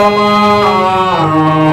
Mama.